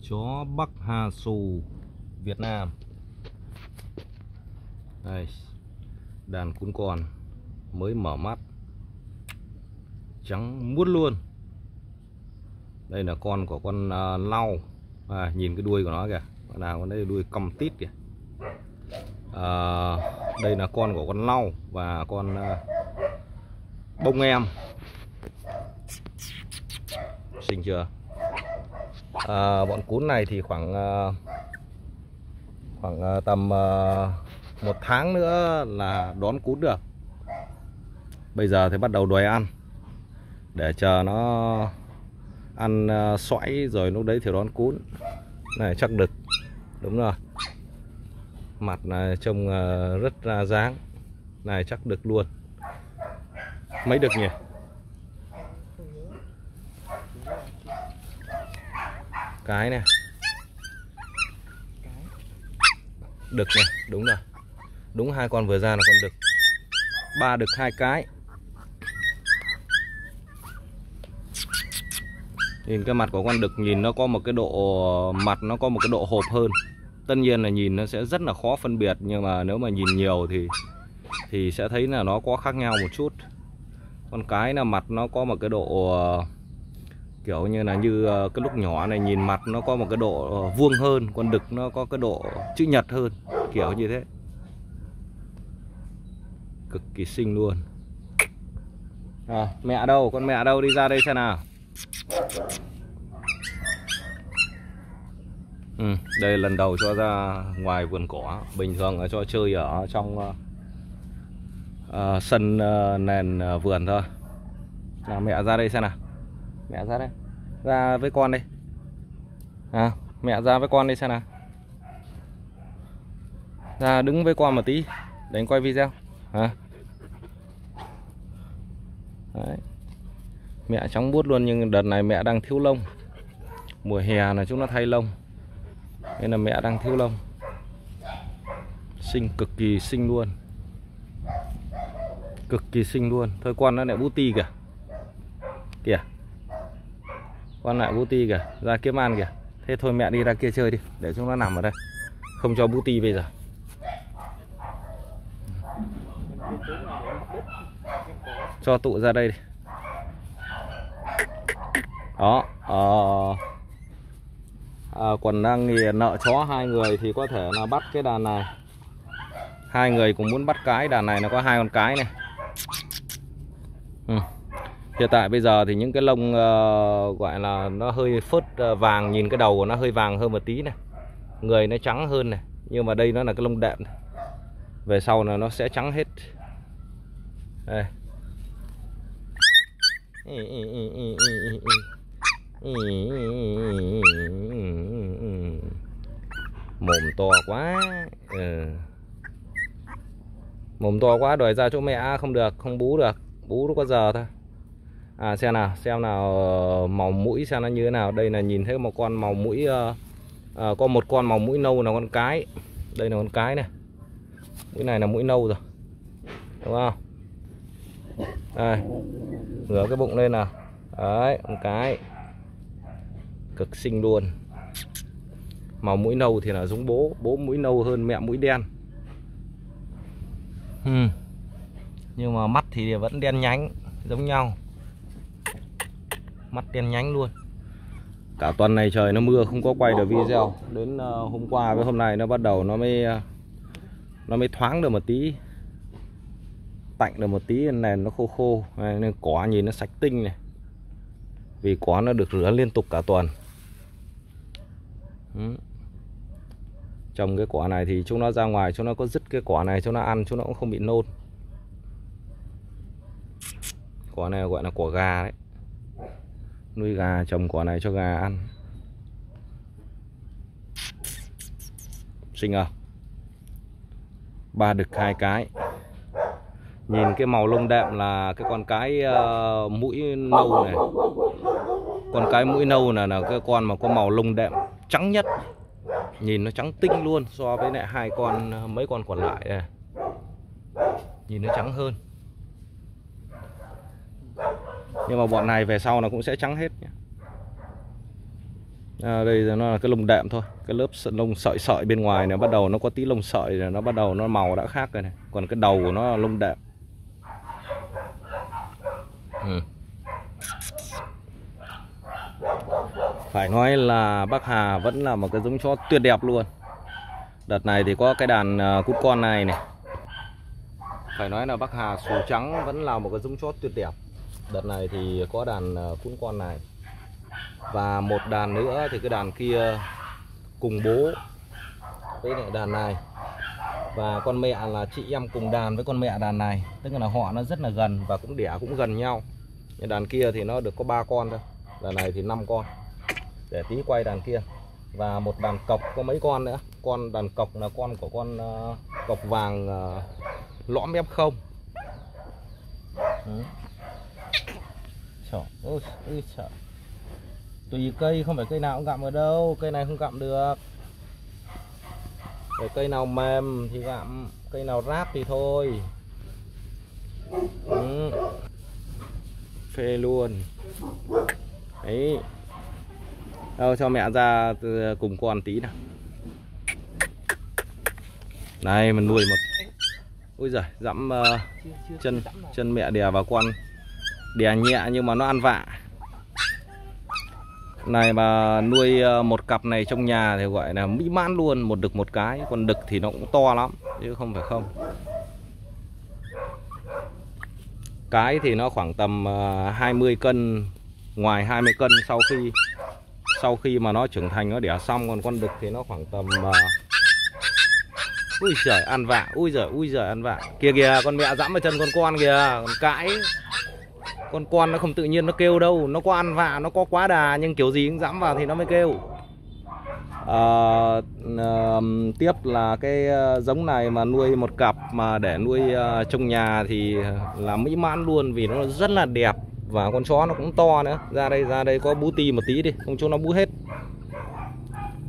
chó Bắc Hà Sù Việt Nam. Đây, đàn cún con mới mở mắt, trắng muốt luôn. Đây là con của con lau. Nhìn cái đuôi của nó kìa, con nào con đấy đuôi cong tít kìa. Đây là con của con lau và con bông em, xinh chưa? Bọn cún này thì khoảng tầm một tháng nữa là đón cún được. Bây giờ thì bắt đầu đòi ăn, để chờ nó ăn sõi rồi lúc đấy thì đón cún. Này chắc đực, đúng rồi, mặt này trông rất ra dáng. Này chắc đực luôn. Mấy đực nhỉ? Cái này đực này, đúng rồi, đúng hai con vừa ra là con đực. Ba đực hai cái. Nhìn cái mặt của con đực, nhìn nó có một cái độ mặt, nó có một cái độ hộp hơn. Tất nhiên là nhìn nó sẽ rất là khó phân biệt, nhưng mà nếu mà nhìn nhiều thì sẽ thấy là nó có khác nhau một chút. Con cái là mặt nó có một cái độ kiểu như cái lúc nhỏ này, nhìn mặt nó có một cái độ vuông hơn, con đực nó có cái độ chữ nhật hơn, kiểu như thế. Cực kỳ xinh luôn. Mẹ đâu? Con mẹ đâu? Đi ra đây xem nào. Đây lần đầu cho ra ngoài vườn cỏ. Bình thường là cho chơi ở trong sân nền vườn thôi. Nào mẹ ra đây xem nào. Mẹ ra đây, ra với con đây. Mẹ ra với con đây xem nào. Ra đứng với con một tí để anh quay video. Đấy. Mẹ trắng buốt luôn, nhưng đợt này mẹ đang thiếu lông. Mùa hè là chúng nó thay lông, nên là mẹ đang thiếu lông. Xinh, cực kỳ xinh luôn. Cực kỳ xinh luôn. Thôi con nó lại bú ti kìa. Kìa, con lại bú ti kìa, ra kiếm ăn kìa. Thế thôi mẹ đi ra kia chơi đi, để chúng nó nằm ở đây, không cho bú ti bây giờ. Cho tụ ra đây đi. Đó, còn đang nghiền nợ chó hai người thì có thể là bắt cái đàn này. Hai người cũng muốn bắt cái đàn này, nó có hai con cái này. Hiện tại bây giờ thì những cái lông gọi là nó hơi phớt vàng, nhìn cái đầu của nó hơi vàng hơn một tí này. Người nó trắng hơn này, nhưng mà đây nó là cái lông đệm này. Về sau là nó sẽ trắng hết. Đây. Mồm to quá. Mồm to quá, đòi ra chỗ mẹ không được, không bú được. Bú nó có giờ thôi. Xem nào màu mũi xem nó như thế nào. Đây là nhìn thấy một con màu mũi, có một con màu mũi nâu là con cái. Đây là con cái này. Mũi này là mũi nâu rồi, đúng không? Đây, ngửa cái bụng lên nào. Đấy, con cái cực xinh luôn. Màu mũi nâu thì là giống bố. Bố mũi nâu hơn mẹ mũi đen. Nhưng mà mắt thì vẫn đen nhánh, giống nhau. Mắt đen nhánh luôn. Cả tuần này trời nó mưa không có quay được video. Đến hôm qua với hôm nay nó bắt đầu nó mới thoáng được một tí, tạnh được một tí, nền nó khô khô nên cỏ nhìn nó sạch tinh này, vì cỏ nó được rửa liên tục cả tuần. Trong cái cỏ này thì chúng nó ra ngoài, chúng nó có dứt cái cỏ này, chúng nó ăn, chúng nó cũng không bị nôn. Cỏ này gọi là cỏ gà đấy, nuôi gà, trồng cỏ này cho gà ăn. Xinh không? Ba đực hai cái. Nhìn cái màu lông đệm là cái con cái mũi nâu này. Con cái mũi nâu là cái con mà có màu lông đệm trắng nhất. Nhìn nó trắng tinh luôn so với lại hai con, mấy con còn lại này. Nhìn nó trắng hơn. Nhưng mà bọn này về sau nó cũng sẽ trắng hết nhé. Đây nó là cái lông đệm thôi, cái lớp lông sợi sợi bên ngoài này bắt đầu nó có tí lông sợi này, nó bắt đầu nó màu đã khác rồi này, còn cái đầu của nó là lông đệm. Phải nói là Bắc Hà vẫn là một cái giống chó tuyệt đẹp luôn. Đợt này thì có cái đàn cút con này này. Phải nói là Bắc Hà xù trắng vẫn là một cái giống chó tuyệt đẹp. Đợt này thì có đàn cút con này. Và một đàn nữa thì cái đàn kia cùng bố với đàn này. Và con mẹ là chị em cùng đàn với con mẹ đàn này. Tức là họ nó rất là gần và cũng đẻ cũng gần nhau. Đàn kia thì nó được có 3 con thôi. Đàn này thì 5 con. Để tí quay đàn kia. Và một đàn cọc có mấy con nữa. Con đàn cọc là con của con cọc vàng lõm F0. Trời ơi trời. Tùy cây, không phải cây nào cũng gặm ở đâu. Cây này không gặm được. Rồi cây nào mềm thì gặm, cây nào ráp thì thôi. Phê luôn. Đấy. Đâu, cho mẹ ra cùng con tí nào. Này mình nuôi một. Ôi giời, dẫm chân mẹ đè vào con. Đè nhẹ nhưng mà nó ăn vạ. Này mà nuôi một cặp này trong nhà thì gọi là mỹ mãn luôn, một đực một cái. Còn đực thì nó cũng to lắm chứ không phải không. Cái thì nó khoảng tầm 20 cân, ngoài 20 cân sau khi mà nó trưởng thành nó đẻ xong. Còn con đực thì nó khoảng tầm ui giời ăn vạ, ui giời ăn vạ. Kìa kìa, con mẹ dẫm vào chân con kìa, còn cãi. Con nó không tự nhiên nó kêu đâu. Nó có ăn vạ, nó có quá đà. Nhưng kiểu gì cũng dẫm vào thì nó mới kêu. Tiếp là cái giống này mà nuôi một cặp mà để nuôi trong nhà thì là mỹ mãn luôn. Vì nó rất là đẹp. Và con chó nó cũng to nữa. Ra đây có bú ti một tí đi. Không cho nó bú hết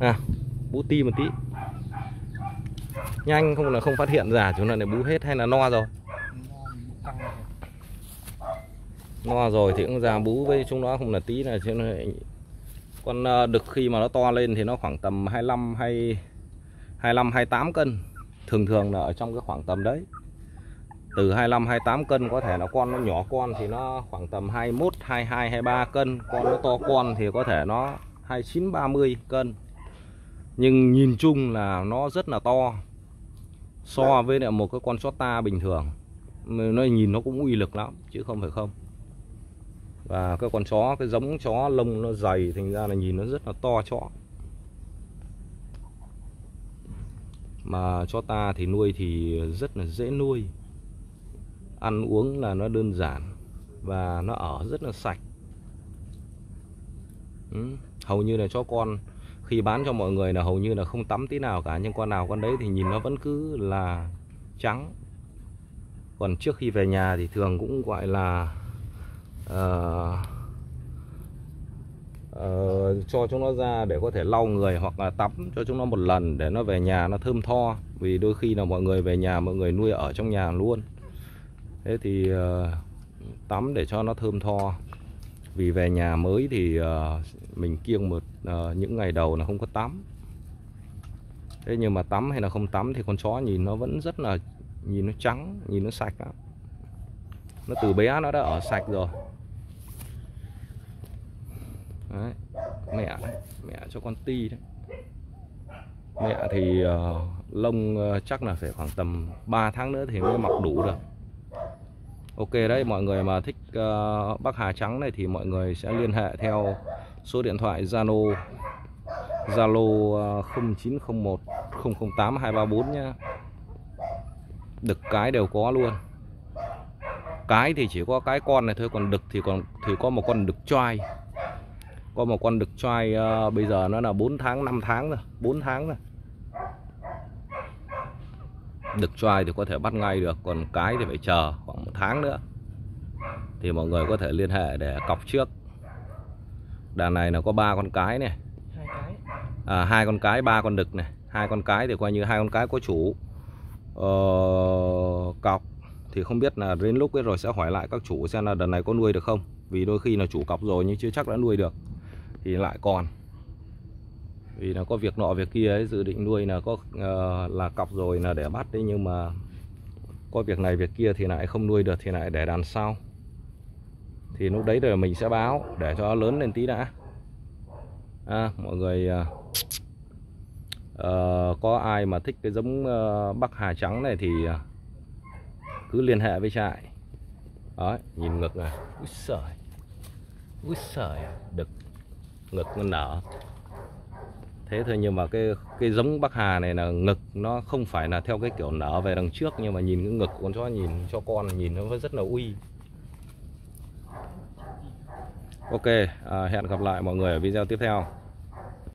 à. Bú ti một tí. Nhanh không là không phát hiện ra. Chúng nó này bú hết hay là no rồi. No rồi thì cũng ra bú với chúng nó không là tí này. Con đực khi mà nó to lên thì nó khoảng tầm 25-28 cân. Thường là ở trong cái khoảng tầm đấy. Từ 25-28 cân, có thể là con nó nhỏ con thì nó khoảng tầm 21-22-23 cân. Con nó to con thì có thể nó 29-30 cân. Nhưng nhìn chung là nó rất là to. So với lại một cái con chó ta bình thường. Nó nhìn nó cũng uy lực lắm chứ không phải không. Và cái con chó, cái giống chó lông nó dày, thành ra là nhìn nó rất là to chó. Mà chó ta thì nuôi thì rất là dễ nuôi. Ăn uống là nó đơn giản. Và nó ở rất là sạch. Hầu như là chó con khi bán cho mọi người là hầu như là không tắm tí nào cả. Nhưng con nào con đấy thì nhìn nó vẫn cứ là trắng. Còn trước khi về nhà thì thường cũng gọi là cho chúng nó ra để có thể lau người hoặc là tắm cho chúng nó một lần để nó về nhà nó thơm tho. Vì đôi khi là mọi người về nhà mọi người nuôi ở trong nhà luôn. Thế thì tắm để cho nó thơm tho. Vì về nhà mới thì mình kiêng một những ngày đầu là không có tắm. Thế nhưng mà tắm hay là không tắm thì con chó nhìn nó vẫn rất là, nhìn nó trắng, nhìn nó sạch lắm. Nó từ bé nó đã ở sạch rồi. Đấy, mẹ cho con ti đấy. Mẹ thì lông chắc là phải khoảng tầm 3 tháng nữa thì mới mọc đủ được. Ok đấy, mọi người mà thích Bắc Hà trắng này thì mọi người sẽ liên hệ theo số điện thoại Zalo 0901 008 234 nhá. Đực cái đều có luôn. Cái thì chỉ có cái con này thôi, còn đực thì có một con đực trai. Có một con đực trai bây giờ nó là 4 tháng, 5 tháng rồi, 4 tháng rồi. Đực trai thì có thể bắt ngay được, còn cái thì phải chờ khoảng 1 tháng nữa. Thì mọi người có thể liên hệ để cọc trước. Đàn này là có 3 con cái này. 2 con cái, 3 con đực này. 2 con cái thì coi như 2 con cái có chủ. Cọc thì không biết là đến lúc ấy rồi sẽ hỏi lại các chủ xem là đợt này có nuôi được không. Vì đôi khi là chủ cọc rồi nhưng chưa chắc đã nuôi được thì lại còn. vì nó có việc nọ việc kia ấy, dự định nuôi là có là cọc rồi là để bắt đấy, nhưng mà có việc này việc kia thì lại không nuôi được, thì lại để đàn sau, thì lúc đấy rồi mình sẽ báo để cho nó lớn lên tí đã. Mọi người có ai mà thích cái giống Bắc Hà trắng này thì cứ liên hệ với trại. Đó, nhìn ngực này, úi sời, đực, ngực nó nở. Thế thôi, nhưng mà cái giống Bắc Hà này là ngực nó không phải là theo cái kiểu nở về đằng trước, nhưng mà nhìn cái ngực con chó, nhìn cho con nhìn nó rất là uy. Ok, hẹn gặp lại mọi người ở video tiếp theo.